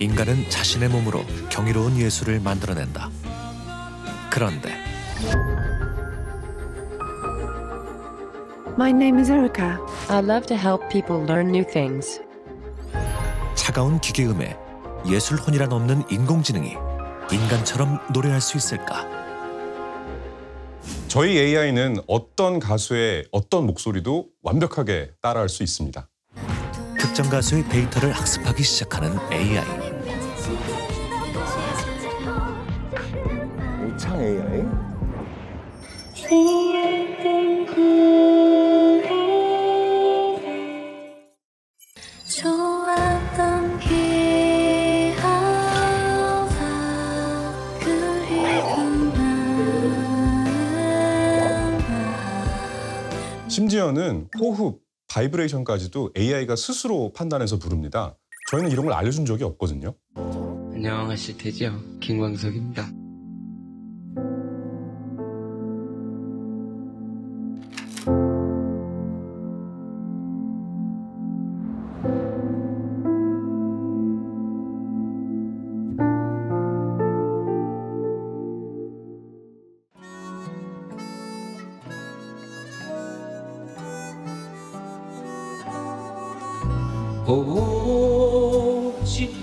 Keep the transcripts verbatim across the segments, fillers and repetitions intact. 인간은 자신의 몸으로 경이로운 예술을 만들어낸다. 그런데 My name is Erica. I love to help people learn new things. 차가운 기계음에 예술혼이란 없는 인공지능이 인간처럼 노래할 수 있을까? 저희 에이아이는 어떤 가수의 어떤 목소리도 완벽하게 따라할 수 있습니다. 특정 가수의 데이터를 학습하기 시작하는 에이아이. 오창 에이아이? 심지어는 호흡, 바이브레이션까지도 에이아이가 스스로 판단해서 부릅니다. 저희는 이런 걸 알려준 적이 없거든요. 안녕하실 테지요? 김광석입니다.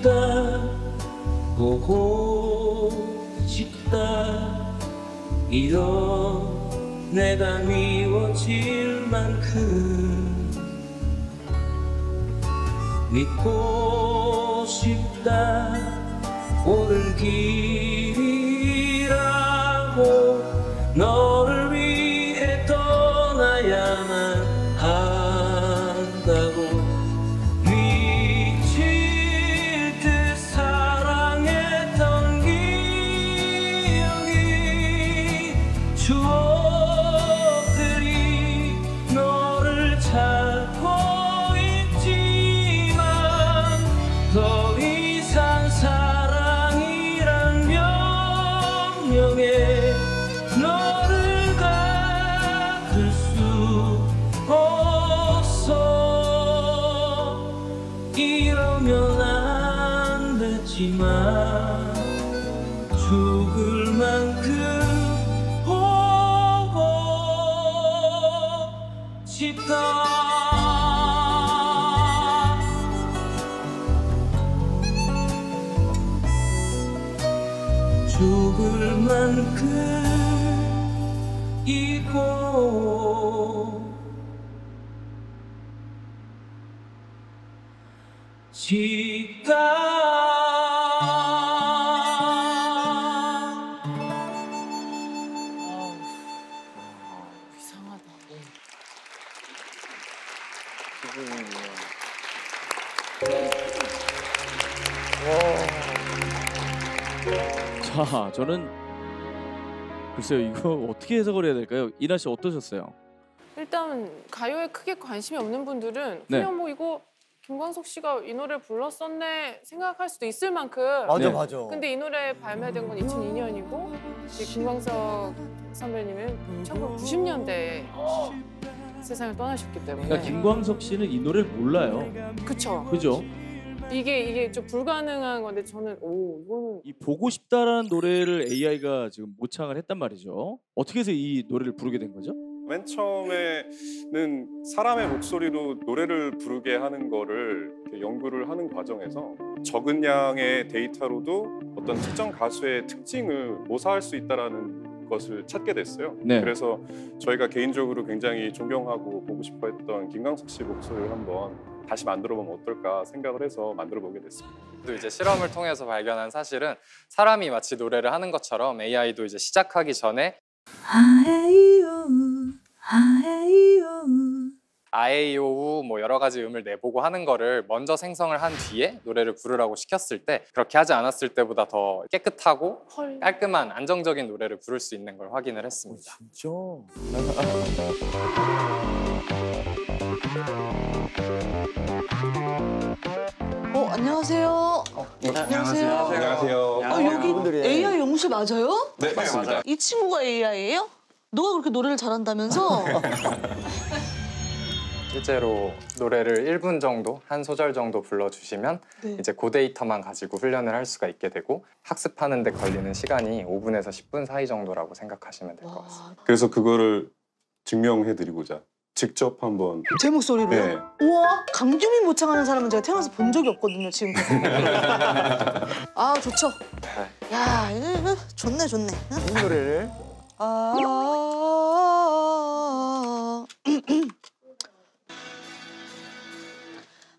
보고싶다 보고싶다 이런 내가 미워질 만큼 믿고 싶다 오는 길이라고 너를 위해 떠나야만 한다고 죽을 만큼 보고 싶다. 죽을 만큼 잊고 싶다. 자, 저는 글쎄요, 이거 어떻게 해석을 해야 될까요? 이나 씨 어떠셨어요? 일단 가요에 크게 관심이 없는 분들은 네. 그냥 뭐 이거 김광석 씨가 이 노래를 불렀었네 생각할 수도 있을 만큼 맞아, 네. 맞아. 근데 이 노래 발매된 건 이천이 년이고 이제 김광석 선배님은 천구백구십 년대에 어. 세상을 떠나셨기 때문에 그러니까 김광석 씨는 이 노래를 몰라요. 그쵸. 그죠? 이게 이게 좀 불가능한 건데 저는 오 이거는 이 보고 싶다라는 노래를 에이아이가 지금 모창을 했단 말이죠. 어떻게 해서 이 노래를 부르게 된 거죠? 맨 처음에는 사람의 목소리로 노래를 부르게 하는 거를 연구를 하는 과정에서 적은 양의 데이터로도 어떤 특정 가수의 특징을 모사할 수 있다라는 것을 찾게 됐어요. 네. 그래서 저희가 개인적으로 굉장히 존경하고 보고 싶어했던 김광석 씨 목소리를 한번 다시 만들어보면 어떨까 생각을 해서 만들어보게 됐습니다. 또 이제 실험을 통해서 발견한 사실은 사람이 마치 노래를 하는 것처럼 에이아이도 이제 시작하기 전에 아에이오우 아에이오우 아에이오우 뭐 여러 가지 음을 내보고 하는 거를 먼저 생성을 한 뒤에 노래를 부르라고 시켰을 때 그렇게 하지 않았을 때보다 더 깨끗하고 헐. 깔끔한 안정적인 노래를 부를 수 있는 걸 확인을 했습니다. 어, 진짜? 어, 안녕하세요. 어, 안녕하세요. 안녕하세요. 아, 여기 에이아이 연구실 맞아요? 네, 맞습니다. 이 친구가 에이아이예요? 너가 그렇게 노래를 잘한다면서? 실제로 노래를 일 분 정도, 한 소절 정도 불러주시면 네. 이제 그 데이터만 가지고 훈련을 할 수가 있게 되고 학습하는 데 걸리는 시간이 오 분에서 십 분 사이 정도라고 생각하시면 될 것 같습니다. 그래서 그거를 증명해드리고자 직접 한번 제 목소리로요? 네. 우와! 강규민 모창하는 사람은 제가 태어나서 본 적이 없거든요, 지금. 아, 좋죠. 네. 야, 이거 좋네, 좋네. 이 노래를. 아...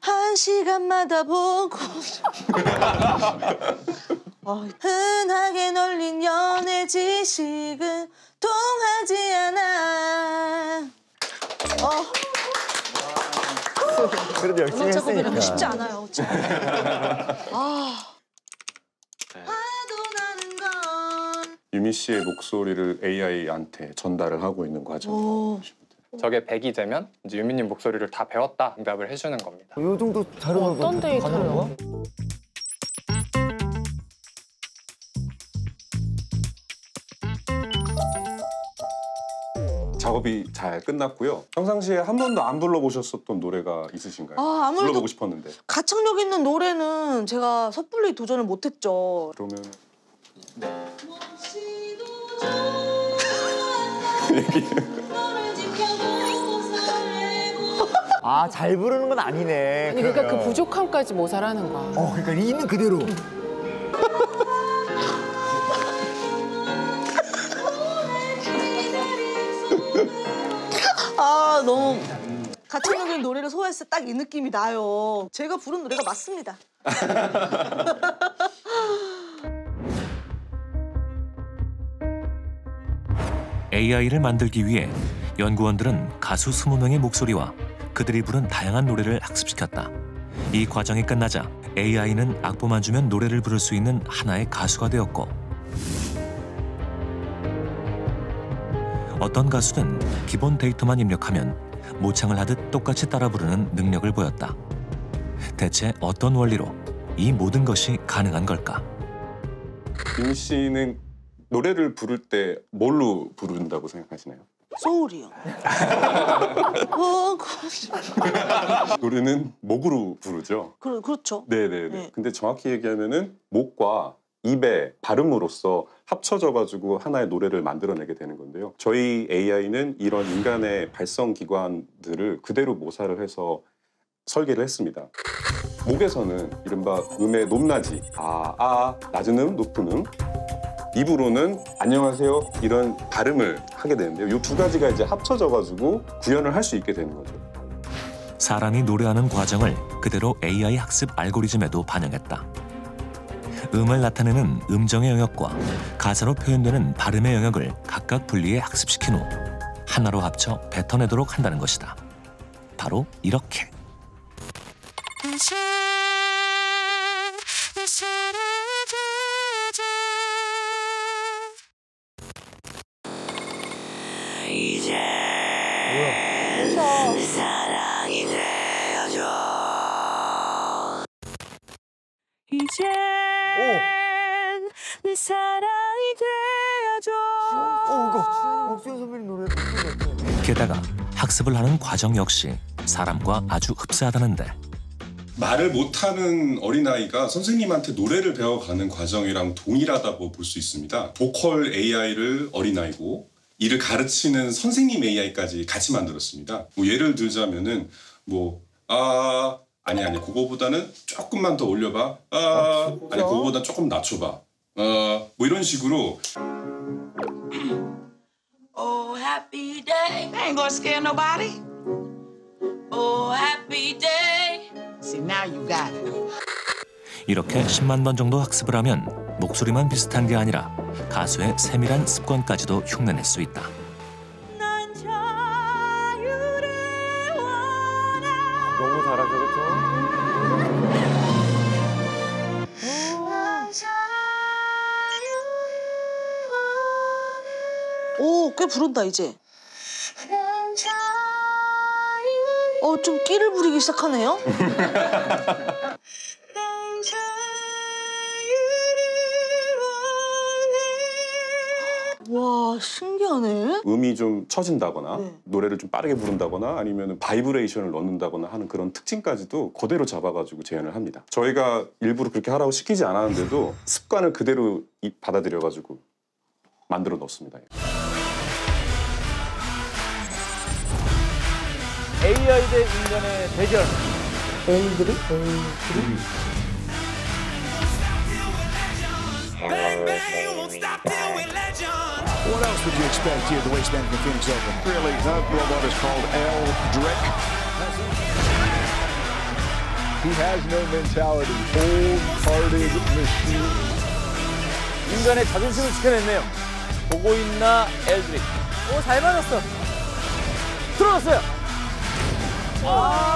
한 시간마다 보고 흔하게 널린 연애 지식은 통하지 않아. 어. 그래도 열심히 했으니까. 이거 쉽지 않아요. 아. 네. 유미 씨의 목소리를 에이아이한테 전달을 하고 있는 과정이라고 보시면 돼요. 저게 백이 되면 이제 유미님 목소리를 다 배웠다 응답을 해주는 겁니다. 이 정도 다른 어떤 데이터요? 작업이 잘 끝났고요. 평상시에 한 번도 안 불러보셨었던 노래가 있으신가요? 아, 아무래도 불러보고 싶었는데. 가창력 있는 노래는 제가 섣불리 도전을 못했죠. 그러면... 네. 아, 잘 부르는 건 아니네. 아니, 그러니까 그러면. 그 부족함까지 모자라는 거야. 어, 그러니까 있는 그대로. 아, 너무 가창력인 노래를 소화했을 때 딱 이 느낌이 나요. 제가 부른 노래가 맞습니다. 에이아이를 만들기 위해 연구원들은 가수 이십 명의 목소리와 그들이 부른 다양한 노래를 학습시켰다. 이 과정이 끝나자 에이아이는 악보만 주면 노래를 부를 수 있는 하나의 가수가 되었고 어떤 가수든 기본 데이터만 입력하면 모창을 하듯 똑같이 따라 부르는 능력을 보였다. 대체 어떤 원리로 이 모든 것이 가능한 걸까? 임 씨는 노래를 부를 때 뭘로 부른다고 생각하시나요? 소울이요. 노래는 목으로 부르죠? 그, 그렇죠. 네네네. 네. 근데 정확히 얘기하면은 목과 입의 발음으로써 합쳐져가지고 하나의 노래를 만들어내게 되는 건데요. 저희 에이아이는 이런 인간의 발성기관들을 그대로 모사를 해서 설계를 했습니다. 목에서는 이른바 음의 높낮이, 아, 아, 낮은 음, 높은 음. 입으로는 안녕하세요 이런 발음을 하게 되는데요. 이 두 가지가 이제 합쳐져가지고 구현을 할 수 있게 되는 거죠. 사람이 노래하는 과정을 그대로 에이아이 학습 알고리즘에도 반영했다. 음을 나타내는 음정의 영역과 가사로 표현되는 발음의 영역을 각각 분리해 학습시킨 후 하나로 합쳐 뱉어내도록 한다는 것이다. 바로 이렇게. 게다가 학습을 하는 과정 역시 사람과 아주 흡사하다는데. 말을 못하는 어린아이가 선생님한테 노래를 배워가는 과정이랑 동일하다고 볼 수 있습니다. 보컬 에이아이를 어린아이고 이를 가르치는 선생님 에이아이까지 같이 만들었습니다. 뭐 예를 들자면은 뭐 아... 아니 아니 그거보다는 조금만 더 올려봐. 아, 아 아니 그거보다 조금 낮춰봐. 어, 뭐 이런 식으로. Oh happy day, I ain't gonna scare nobody. Oh happy day, see now you got it. 이렇게 십만 번 정도 학습을 하면 목소리만 비슷한 게 아니라 가수의 세밀한 습관까지도 흉내낼 수 있다. 너무 잘하죠, 그렇죠? 오, 꽤 부른다 이제. 어, 좀 끼를 부리기 시작하네요. 와, 신기하네. 음이 좀 처진다거나 네. 노래를 좀 빠르게 부른다거나 아니면 바이브레이션을 넣는다거나 하는 그런 특징까지도 그대로 잡아가지고 재현을 합니다. 저희가 일부러 그렇게 하라고 시키지 않았는데도 습관을 그대로 받아들여가지고 만들어 넣었습니다. 에이아이 대 인간의 대결. 엘드릭? 엘드릭? Bang, bang, won't stop till we legend. What else would you expect here at the waistband of the Phoenix Open? Really, that robot is called Eldrick. He has no mentality. Old-hearted machine. 인간의 자존심을 지켜냈네요. 보고 있나, 엘드릭. 오, 잘 맞았어. 들어갔어요. 아.